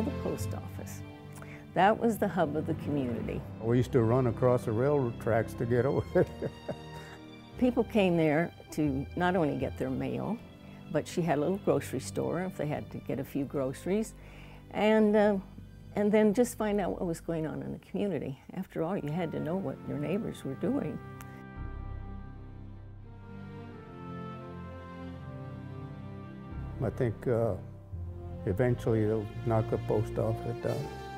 until the post office. That was the hub of the community. We used to run across the railroad tracks to get over there. People came there to not only get their mail, but she had a little grocery store if they had to get a few groceries, and then just find out what was going on in the community. After all, you had to know what your neighbors were doing. I think eventually they'll knock the post office down.